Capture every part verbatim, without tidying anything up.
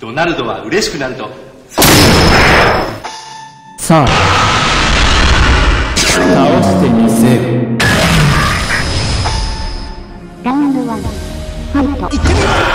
ドナルドは嬉しくなるとさあ倒してみせる。ラウンドワンファイト。いってみよう。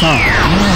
さあ。